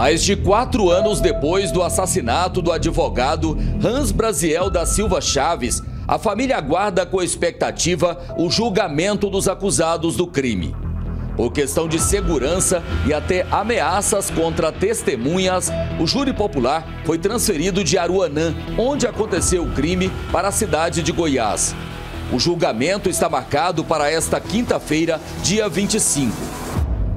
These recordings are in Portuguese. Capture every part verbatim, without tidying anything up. Mais de quatro anos depois do assassinato do advogado Hans Brasiel da Silva Chaves, a família aguarda com expectativa o julgamento dos acusados do crime. Por questão de segurança e até ameaças contra testemunhas, o júri popular foi transferido de Aruanã, onde aconteceu o crime, para a cidade de Goiás. O julgamento está marcado para esta quinta-feira, dia vinte e cinco.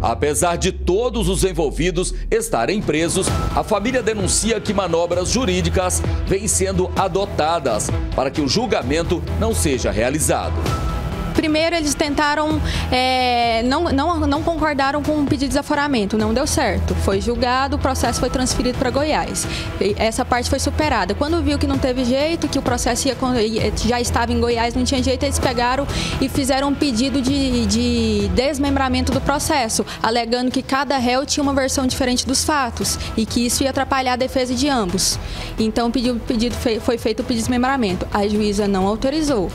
Apesar de todos os envolvidos estarem presos, a família denuncia que manobras jurídicas vêm sendo adotadas para que o julgamento não seja realizado. Primeiro, eles tentaram, é, não, não, não concordaram com o pedido de desaforamento, não deu certo. Foi julgado, o processo foi transferido para Goiás. E essa parte foi superada. Quando viu que não teve jeito, que o processo ia, já estava em Goiás, não tinha jeito, eles pegaram e fizeram um pedido de, de desmembramento do processo, alegando que cada réu tinha uma versão diferente dos fatos e que isso ia atrapalhar a defesa de ambos. Então, pedido, pedido, foi feito o pedido de desmembramento. A juíza não autorizou.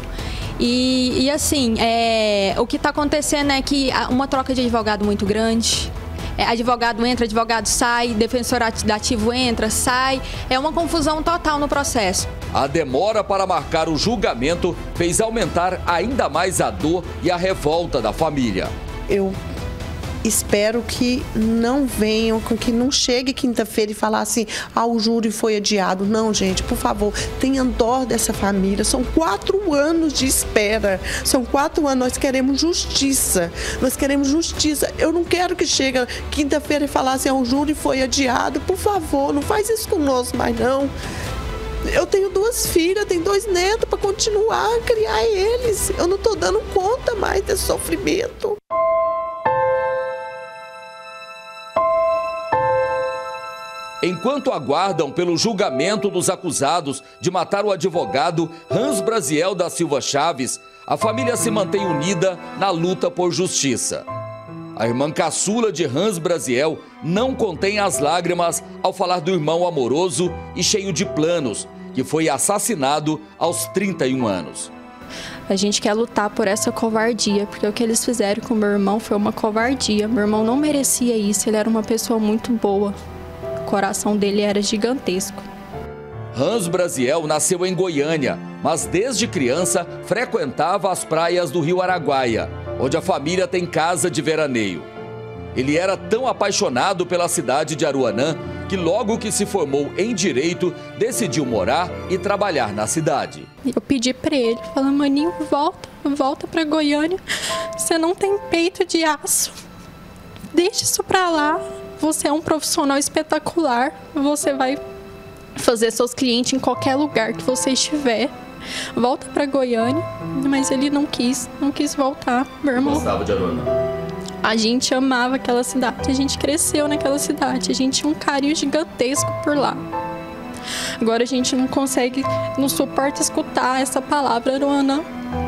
E, e assim, é, o que está acontecendo é que uma troca de advogado muito grande, é, advogado entra, advogado sai, defensor ativo entra, sai, é uma confusão total no processo. A demora para marcar o julgamento fez aumentar ainda mais a dor e a revolta da família. Eu espero que não venham, que não chegue quinta-feira e falar assim, ah, o júri foi adiado. Não, gente, por favor, tenham dó dessa família. São quatro anos de espera, são quatro anos, nós queremos justiça, nós queremos justiça. Eu não quero que chegue quinta-feira e falar assim, ah, o júri foi adiado. Por favor, não faz isso conosco mais não. Eu tenho duas filhas, tenho dois netos para continuar a criar eles. Eu não estou dando conta mais desse sofrimento. Enquanto aguardam pelo julgamento dos acusados de matar o advogado Hans Brasiel da Silva Chaves, a família se mantém unida na luta por justiça. A irmã caçula de Hans Brasiel não contém as lágrimas ao falar do irmão amoroso e cheio de planos, que foi assassinado aos trinta e um anos. A gente quer lutar por essa covardia, porque o que eles fizeram com meu irmão foi uma covardia. Meu irmão não merecia isso, ele era uma pessoa muito boa. O coração dele era gigantesco. Hans Brasiel nasceu em Goiânia, mas desde criança frequentava as praias do Rio Araguaia, onde a família tem casa de veraneio. Ele era tão apaixonado pela cidade de Aruanã que logo que se formou em Direito, decidiu morar e trabalhar na cidade. Eu pedi para ele, falei, maninho, volta, volta para Goiânia, você não tem peito de aço, deixa isso para lá. Você é um profissional espetacular, você vai fazer seus clientes em qualquer lugar que você estiver. Volta para Goiânia, mas ele não quis, não quis voltar, meu irmão. Gostava de Aruanã. A gente amava aquela cidade, a gente cresceu naquela cidade, a gente tinha um carinho gigantesco por lá. Agora a gente não consegue, não suporta escutar essa palavra Aruanã,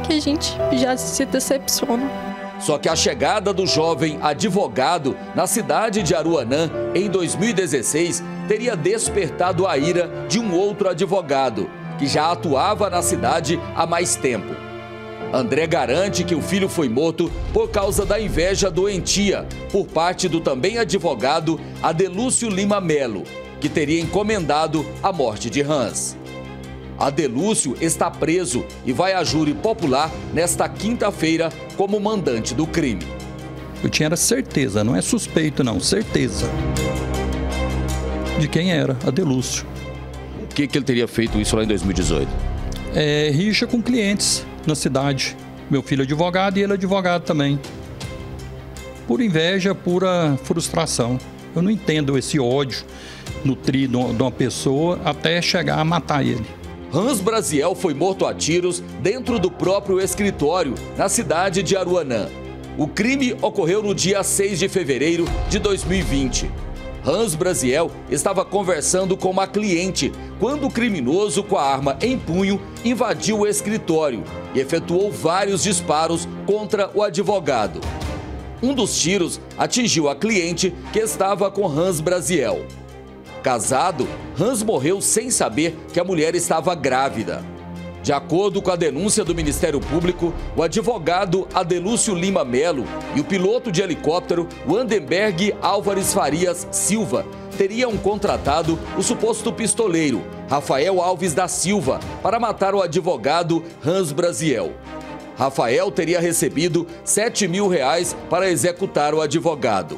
que a gente já se decepciona. Só que a chegada do jovem advogado na cidade de Aruanã, em dois mil e dezesseis, teria despertado a ira de um outro advogado, que já atuava na cidade há mais tempo. André garante que o filho foi morto por causa da inveja doentia, por parte do também advogado Adelúcio Lima Melo, que teria encomendado a morte de Hans. Adelúcio está preso e vai a júri popular nesta quinta-feira como mandante do crime. Eu tinha era certeza, não é suspeito não, certeza de quem era Adelúcio. O que, que ele teria feito isso lá em dois mil e dezoito? É, rixa com clientes na cidade. Meu filho é advogado e ele é advogado também. Por inveja, pura frustração. Eu não entendo esse ódio nutrido de uma pessoa até chegar a matar ele. Hans Brasiel foi morto a tiros dentro do próprio escritório, na cidade de Aruanã. O crime ocorreu no dia seis de fevereiro de dois mil e vinte. Hans Brasiel estava conversando com uma cliente quando o criminoso, com a arma em punho, invadiu o escritório e efetuou vários disparos contra o advogado. Um dos tiros atingiu a cliente que estava com Hans Brasiel. Casado, Hans morreu sem saber que a mulher estava grávida. De De acordo com a denúncia do Ministério Público, o advogado Adelúcio Lima Melo e o piloto de helicóptero Wanderberg Álvares Farias Silva teriam contratado o suposto pistoleiro Rafael Alves da Silva para matar o advogado Hans Brasiel. Rafael teria recebido sete mil reais para executar o advogado.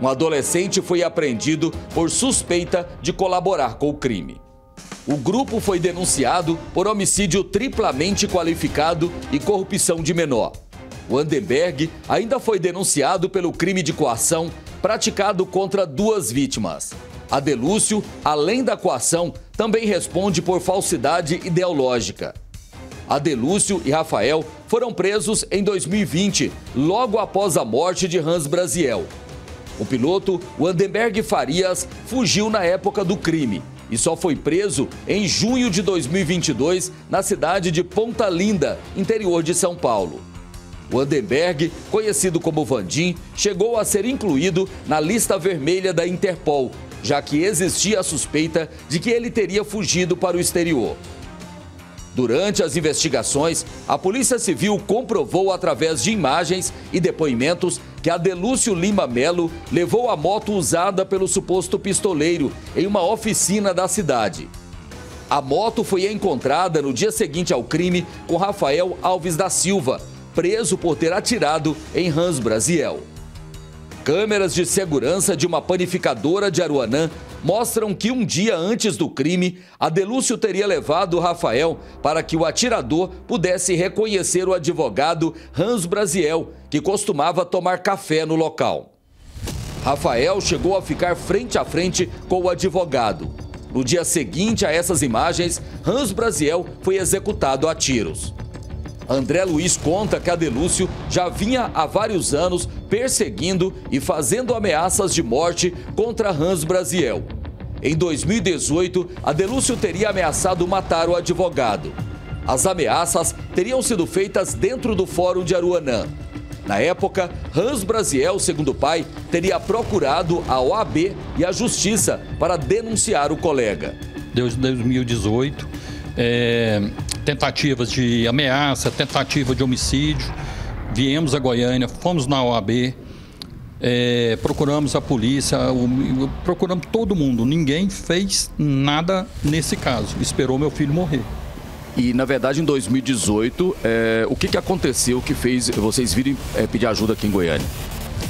Um adolescente foi apreendido por suspeita de colaborar com o crime. O grupo foi denunciado por homicídio triplamente qualificado e corrupção de menor. Wanderberg ainda foi denunciado pelo crime de coação praticado contra duas vítimas. Adelúcio, além da coação, também responde por falsidade ideológica. Adelúcio e Rafael foram presos em dois mil e vinte, logo após a morte de Hans Brasiel. O piloto Wanderberg Farias fugiu na época do crime e só foi preso em junho de dois mil e vinte e dois na cidade de Ponta Linda, interior de São Paulo. Wanderberg, conhecido como Vandim, chegou a ser incluído na lista vermelha da Interpol, já que existia a suspeita de que ele teria fugido para o exterior. Durante as investigações, a Polícia Civil comprovou através de imagens e depoimentos que Adelúcio Lima Melo levou a moto usada pelo suposto pistoleiro em uma oficina da cidade. A moto foi encontrada no dia seguinte ao crime com Rafael Alves da Silva, preso por ter atirado em Hans Brasiel. Câmeras de segurança de uma panificadora de Aruanã mostram que um dia antes do crime, Adelúcio teria levado Rafael para que o atirador pudesse reconhecer o advogado Hans Brasiel, que costumava tomar café no local. Rafael chegou a ficar frente a frente com o advogado. No dia seguinte a essas imagens, Hans Brasiel foi executado a tiros. André Luiz conta que Adelúcio já vinha há vários anos perseguindo e fazendo ameaças de morte contra Hans Brasiel. Em dois mil e dezoito, Adelúcio teria ameaçado matar o advogado. As ameaças teriam sido feitas dentro do Fórum de Aruanã. Na época, Hans Brasiel, segundo o pai, teria procurado a O A B e a Justiça para denunciar o colega. Desde dois mil e dezoito, é... tentativas de ameaça, tentativa de homicídio, viemos a Goiânia, fomos na O A B, é, procuramos a polícia, o, procuramos todo mundo, ninguém fez nada nesse caso, esperou meu filho morrer. E na verdade em dois mil e dezoito, é, o que, que aconteceu que fez vocês virem é, pedir ajuda aqui em Goiânia?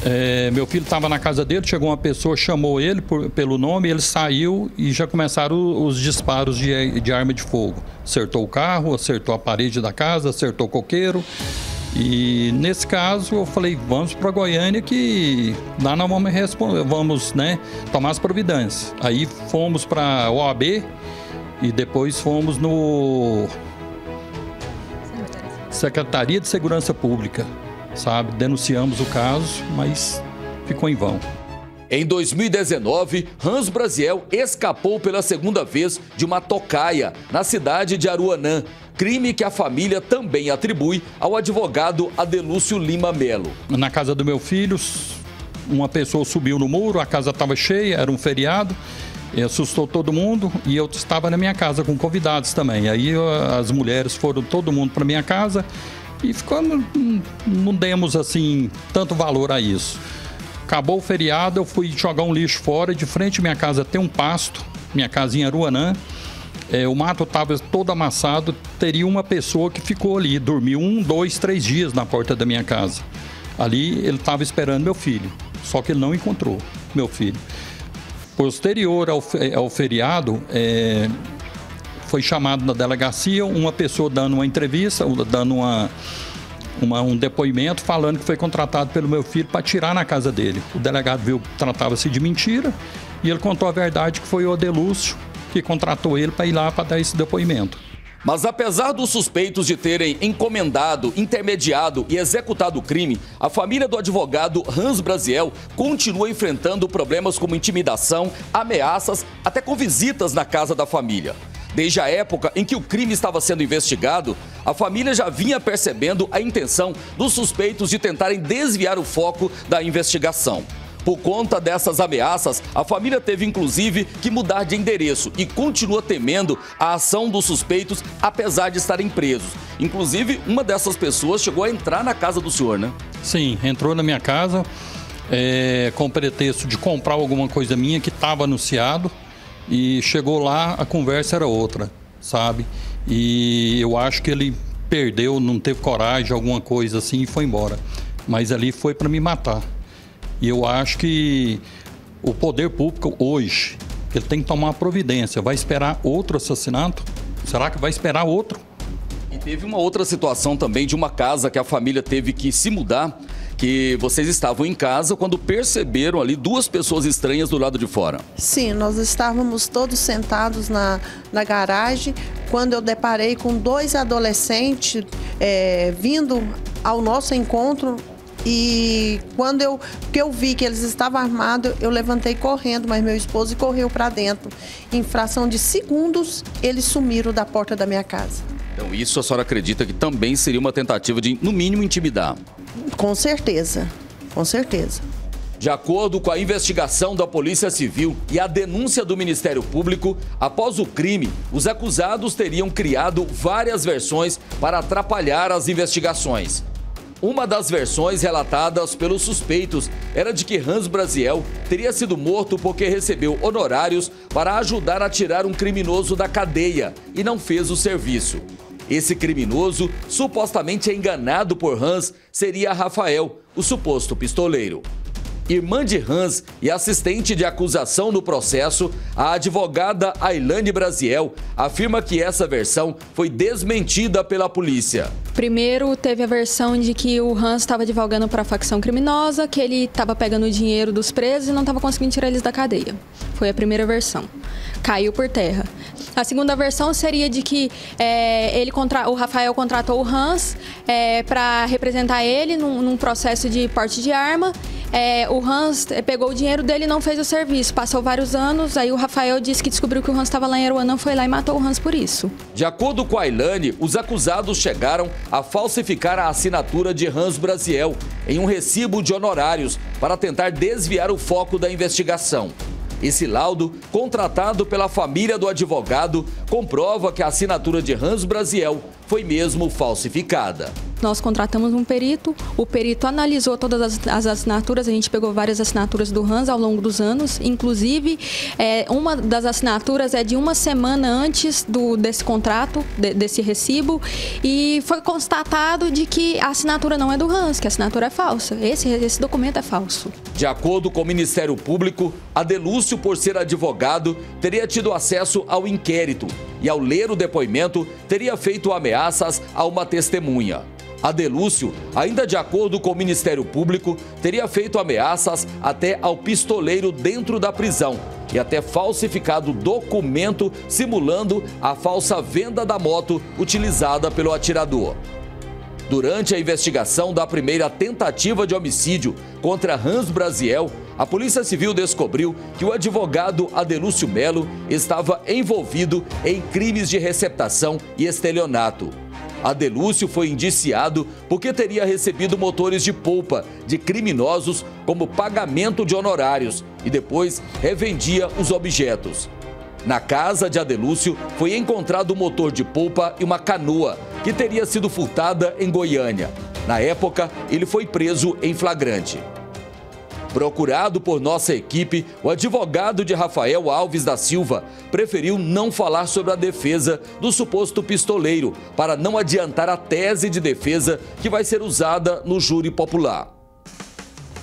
É, meu filho estava na casa dele, chegou uma pessoa, chamou ele por, pelo nome, ele saiu e já começaram os disparos de, de arma de fogo. Acertou o carro, acertou a parede da casa, acertou o coqueiro. E nesse caso eu falei, vamos para Goiânia que lá nós vamos responder, vamos, né, tomar as providências. Aí fomos para a O A B e depois fomos no Secretaria de Segurança Pública. Sabe, denunciamos o caso, mas ficou em vão. Em dois mil e dezenove, Hans Brasiel escapou pela segunda vez de uma tocaia na cidade de Aruanã, crime que a família também atribui ao advogado Adelúcio Lima Melo. Na casa do meu filho, uma pessoa subiu no muro, a casa estava cheia, era um feriado, assustou todo mundo e eu estava na minha casa com convidados também. Aí as mulheres foram todo mundo para minha casa. E ficamos, não demos assim tanto valor a isso. Acabou o feriado, eu fui jogar um lixo fora, de frente à minha casa tem um pasto, minha casa em Aruanã. É, o mato estava todo amassado, teria uma pessoa que ficou ali, dormiu um, dois, três dias na porta da minha casa. Ali ele estava esperando meu filho, só que ele não encontrou meu filho. Posterior ao, ao feriado, é... foi chamado na delegacia, uma pessoa dando uma entrevista, dando uma, uma, um depoimento, falando que foi contratado pelo meu filho para atirar na casa dele. O delegado viu que tratava-se de mentira e ele contou a verdade que foi o Adelúcio que contratou ele para ir lá para dar esse depoimento. Mas apesar dos suspeitos de terem encomendado, intermediado e executado o crime, a família do advogado Hans Brasiel continua enfrentando problemas como intimidação, ameaças, até com visitas na casa da família. Desde a época em que o crime estava sendo investigado, a família já vinha percebendo a intenção dos suspeitos de tentarem desviar o foco da investigação. Por conta dessas ameaças, a família teve inclusive que mudar de endereço e continua temendo a ação dos suspeitos, apesar de estarem presos. Inclusive, uma dessas pessoas chegou a entrar na casa do senhor, né? Sim, entrou na minha casa é, com o pretexto de comprar alguma coisa minha que estava anunciado, e chegou lá, a conversa era outra, sabe? E eu acho que ele perdeu, não teve coragem, alguma coisa assim, e foi embora. Mas ali foi para me matar. E eu acho que o poder público hoje, ele tem que tomar uma providência. Vai esperar outro assassinato? Será que vai esperar outro? E teve uma outra situação também de uma casa que a família teve que se mudar, que vocês estavam em casa quando perceberam ali duas pessoas estranhas do lado de fora. Sim, nós estávamos todos sentados na, na garagem, quando eu deparei com dois adolescentes é, vindo ao nosso encontro. E quando eu, que eu vi que eles estavam armados, eu levantei correndo, mas meu esposo correu para dentro. Em fração de segundos, eles sumiram da porta da minha casa. Então isso a senhora acredita que também seria uma tentativa de, no mínimo, intimidar? Com certeza, com certeza. De acordo com a investigação da Polícia Civil e a denúncia do Ministério Público, após o crime, os acusados teriam criado várias versões para atrapalhar as investigações. Uma das versões relatadas pelos suspeitos era de que Hans Brasiel teria sido morto porque recebeu honorários para ajudar a tirar um criminoso da cadeia e não fez o serviço. Esse criminoso, supostamente enganado por Hans, seria Rafael, o suposto pistoleiro. Irmã de Hans e assistente de acusação no processo, a advogada Ailane Brasiel afirma que essa versão foi desmentida pela polícia. Primeiro, teve a versão de que o Hans estava divulgando para a facção criminosa, que ele estava pegando o dinheiro dos presos e não estava conseguindo tirar eles da cadeia. Foi a primeira versão. Caiu por terra. A segunda versão seria de que é, ele contra... o Rafael contratou o Hans é, para representar ele num, num processo de porte de arma. É, o Hans pegou o dinheiro dele e não fez o serviço. Passou vários anos, aí o Rafael disse que descobriu que o Hans estava lá em Aruanã, foi lá e matou o Hans por isso. De acordo com a Ailane, os acusados chegaram a falsificar a assinatura de Hans Brasiel em um recibo de honorários para tentar desviar o foco da investigação. Esse laudo, contratado pela família do advogado, comprova que a assinatura de Hans Brasiel foi mesmo falsificada. Nós contratamos um perito, o perito analisou todas as, as assinaturas, a gente pegou várias assinaturas do Hans ao longo dos anos, inclusive é, uma das assinaturas é de uma semana antes do, desse contrato, de, desse recibo, e foi constatado de que a assinatura não é do Hans, que a assinatura é falsa, esse, esse documento é falso. De acordo com o Ministério Público, Adelúcio, por ser advogado, teria tido acesso ao inquérito e, ao ler o depoimento, teria feito ameaças a uma testemunha. Adelúcio, ainda de acordo com o Ministério Público, teria feito ameaças até ao pistoleiro dentro da prisão e até falsificado documento simulando a falsa venda da moto utilizada pelo atirador. Durante a investigação da primeira tentativa de homicídio contra Hans Brasiel, a Polícia Civil descobriu que o advogado Adelúcio Melo estava envolvido em crimes de receptação e estelionato. Adelúcio foi indiciado porque teria recebido motores de polpa de criminosos como pagamento de honorários e depois revendia os objetos. Na casa de Adelúcio foi encontrado um motor de polpa e uma canoa que teria sido furtada em Goiânia. Na época, ele foi preso em flagrante. Procurado por nossa equipe, o advogado de Rafael Alves da Silva preferiu não falar sobre a defesa do suposto pistoleiro para não adiantar a tese de defesa que vai ser usada no júri popular.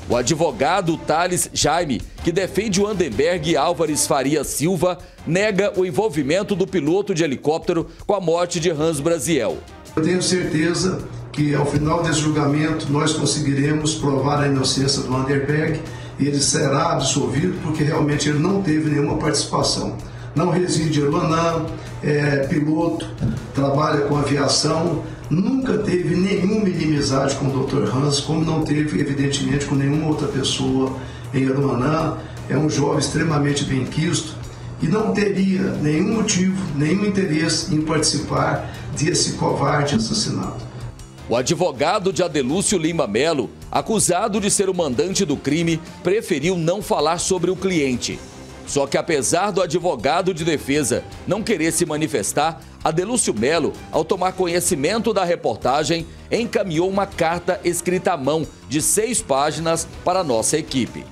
O advogado Tales Jaime, que defende o Wanderberg Álvares Farias Silva, nega o envolvimento do piloto de helicóptero com a morte de Hans Brasiel. Eu tenho certeza que ao final desse julgamento nós conseguiremos provar a inocência do Wanderberg e ele será absolvido porque realmente ele não teve nenhuma participação. Não reside em Aruanã, é piloto, trabalha com aviação, nunca teve nenhuma inimizade com o doutor Hans, como não teve evidentemente com nenhuma outra pessoa em Aruanã. É um jovem extremamente bem-quisto e não teria nenhum motivo, nenhum interesse em participar desse covarde assassinato. O advogado de Adelúcio Lima Melo, acusado de ser o mandante do crime, preferiu não falar sobre o cliente. Só que apesar do advogado de defesa não querer se manifestar, Adelúcio Melo, ao tomar conhecimento da reportagem, encaminhou uma carta escrita à mão de seis páginas para nossa equipe.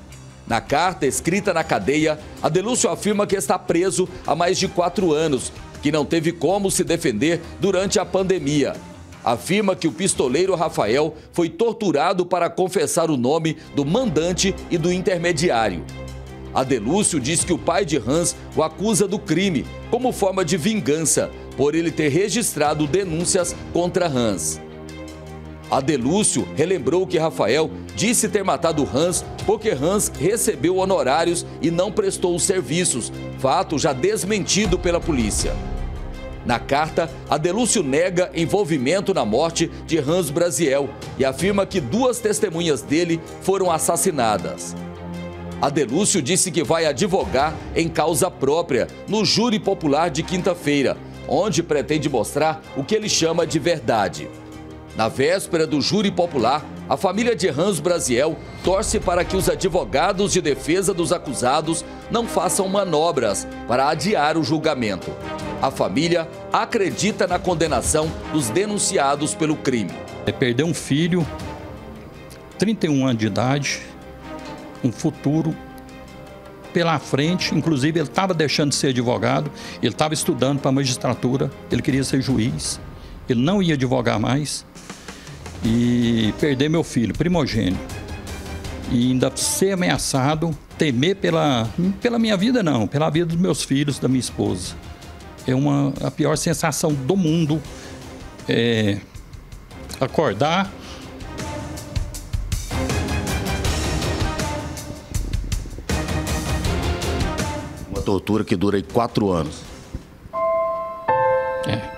Na carta escrita na cadeia, Adelúcio afirma que está preso há mais de quatro anos, que não teve como se defender durante a pandemia. Afirma que o pistoleiro Rafael foi torturado para confessar o nome do mandante e do intermediário. Adelúcio diz que o pai de Hans o acusa do crime como forma de vingança, por ele ter registrado denúncias contra Hans. Adelúcio relembrou que Rafael disse ter matado Hans porque Hans recebeu honorários e não prestou os serviços, fato já desmentido pela polícia. Na carta, Adelúcio nega envolvimento na morte de Hans Brasiel e afirma que duas testemunhas dele foram assassinadas. Adelúcio disse que vai advogar em causa própria no júri popular de quinta-feira, onde pretende mostrar o que ele chama de verdade. Na véspera do júri popular, a família de Hans Brasiel torce para que os advogados de defesa dos acusados não façam manobras para adiar o julgamento. A família acredita na condenação dos denunciados pelo crime. É perder um filho, trinta e um anos de idade, um futuro pela frente. Inclusive, ele estava deixando de ser advogado, ele estava estudando para a magistratura, ele queria ser juiz, ele não ia advogar mais. E perder meu filho, primogênito, e ainda ser ameaçado, temer pela, pela minha vida não, pela vida dos meus filhos, da minha esposa. É uma, a pior sensação do mundo, é acordar. Tortura que dura aí quatro anos. É.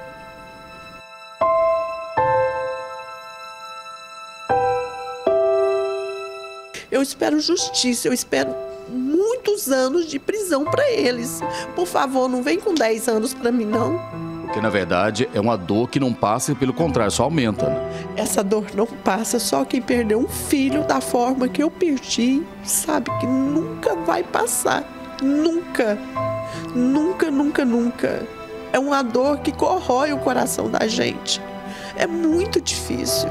Eu espero justiça, eu espero muitos anos de prisão para eles. Por favor, não vem com dez anos para mim, não. Porque, na verdade, é uma dor que não passa e, pelo contrário, só aumenta, né? Essa dor não passa, só quem perdeu um filho da forma que eu perdi, sabe que nunca vai passar. Nunca, nunca, nunca, nunca. É uma dor que corrói o coração da gente. É muito difícil.